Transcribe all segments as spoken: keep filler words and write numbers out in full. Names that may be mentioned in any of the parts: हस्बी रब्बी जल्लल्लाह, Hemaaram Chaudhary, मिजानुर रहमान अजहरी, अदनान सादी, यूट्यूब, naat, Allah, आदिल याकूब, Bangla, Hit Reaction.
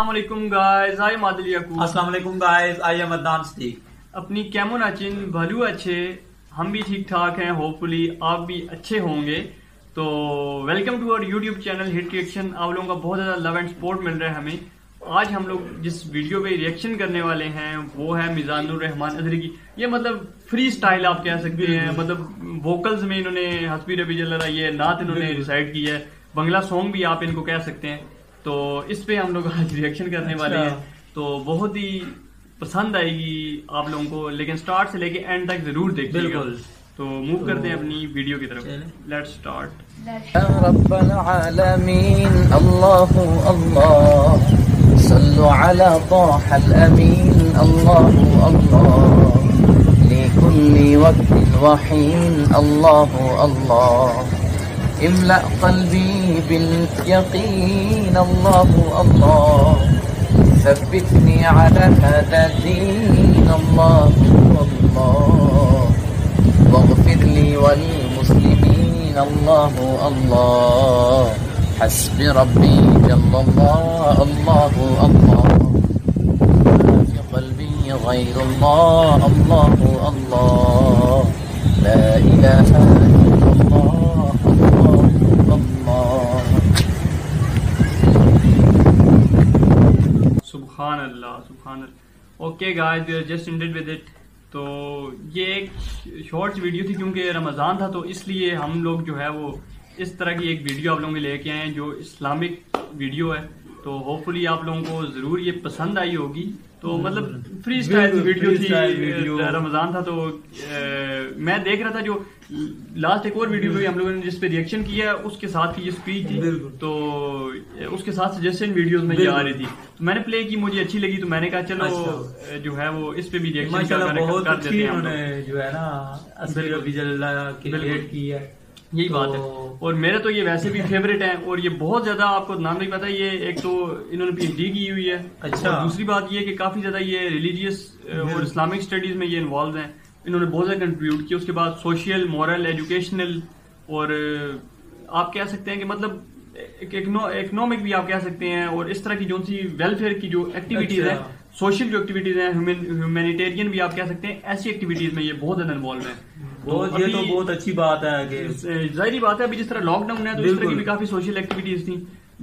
अस्सलाम guys, I am आदिल याकूब। अस्सलाम guys, I M अदनान सादी। अपनी कैमो नाचिन भलू अच्छे, हम भी ठीक ठाक हैं, होपफुली आप भी अच्छे होंगे। तो welcome to our यूट्यूब channel hit reaction. आप लोगों का बहुत ज़्यादा लव एंड सपोर्ट मिल रहा है हमें। आज हम लोग जिस वीडियो पे रिएक्शन करने वाले हैं वो है मिजानुर रहमान अजहरी की। ये मतलब फ्री स्टाइल आप कह सकते हैं, मतलब वोकल्स में इन्होंने हस्बी रबी जल्लल्लाह, ये नात इन्होंने डिसाइड किया है। बंगला सॉन्ग भी आप इनको कह सकते हैं। तो इस पे हम लोग आज रिएक्शन करने वाले हैं, तो बहुत ही पसंद आएगी आप लोगों को। लेकिन स्टार्ट से लेके एंड तक जरूर देखिएगा। तो मूव करते हैं अपनी वीडियो की तरफ। Let's start. रब्बल आलमीन, अल्लाह हो अल्लाह, सल्लु अला ताहल अमीन, अल्लाह हो अल्लाह, लिकुल्लि वक्तिन वहीन, अल्लाह हो अल्लाह, इम्ला कल्बी बिल यकीन, अल्लाह हो अल्लाह, सब्बितनी अला हादा दीन, अल्लाह हो अल्लाह, वग़्फ़िर ली वल मुस्लिमीन, अल्लाह हो अल्लाह, हस्बी रब्बी जल्लल्लाह, अल्लाह हो अल्लाह, मा फ़ी क़ल्बी ग़ैरुल्लाह, अल्लाह हो अल्लाह, ला इलाहा इल्लल्लाह। सुभान अल्लाह, सुभान अल्लाह। Okay guys, we are just ended with it. तो ये एक शॉर्ट्स वीडियो थी, क्योंकि रमज़ान था तो इसलिए हम लोग जो है वो इस तरह की एक वीडियो आप लोगों के लेके आए हैं जो इस्लामिक वीडियो है। तो होपफुली आप लोगों को ज़रूर ये पसंद आई होगी। तो मतलब फ्री स्टाइल वीडियो थी, रमज़ान था तो ए, मैं देख रहा था जो लास्ट एक और वीडियो भी हम लोगों ने जिस पे रिएक्शन किया उसके साथ की ये स्पीच थी, तो उसके साथ सजेशन वीडियोस में ये आ रही थी। तो मैंने प्ले की, मुझे अच्छी लगी, तो मैंने कहा चलो अच्छा। जो है वो इस पे भी रिएक्शन कर देते हैं, जो है ना हस्बी रब्बी जल्लल्लाह की क्रिएट की है, यही तो बात है। और मेरे तो ये वैसे भी फेवरेट हैं। और ये बहुत ज्यादा आपको नाम नहीं पता, ये एक तो इन्होंने पीएचडी की हुई है। अच्छा। दूसरी बात ये कि काफी ज्यादा ये रिलीजियस और इस्लामिक स्टडीज में ये इन्वॉल्व हैं। इन्होंने बहुत ज्यादा कंट्रीब्यूट किया। उसके बाद सोशल, मॉरल, एजुकेशनल और आप कह सकते हैं कि मतलब इकोनॉमिक भी आप कह सकते हैं। और इस तरह की जो सी वेलफेयर की जो एक्टिविटीज है, सोशल जो एक्टिविटीज हैं, ह्यूमैनिटेरियन भी आप कह सकते हैं, ऐसी एक्टिविटीज में ये बहुत ज्यादा इन्वॉल्व है। तो ये तो बहुत अच्छी बात है। जाहिर बात है अभी जिस तरह लॉकडाउन है तो इस तरह की भी काफी सोशल एक्टिविटीज थी,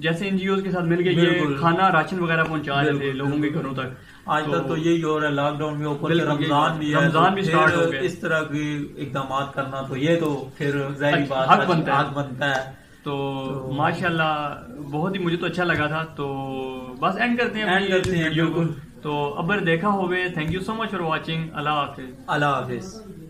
जैसे एनजीओ के साथ मिल गए, खाना राशन वगैरह पहुंचा रहे थे लोगों के घरों तक। आज तक तो, तो यही हो रहा है लॉकडाउन में, ऊपर रमजान भी है, रमजान भी स्टार्ट हो गया। इस तरह के इकदाम करना तो ये तो फिर जाहिर बात हक बनता है, बनता है। तो, तो माशाल्लाह बहुत ही मुझे तो अच्छा लगा था। तो बस एंड करते हैं वीडियो को। तो अबर देखा होवे, thank you so much for watching. अल्लाह हाफिज, अल्लाह हाफिज।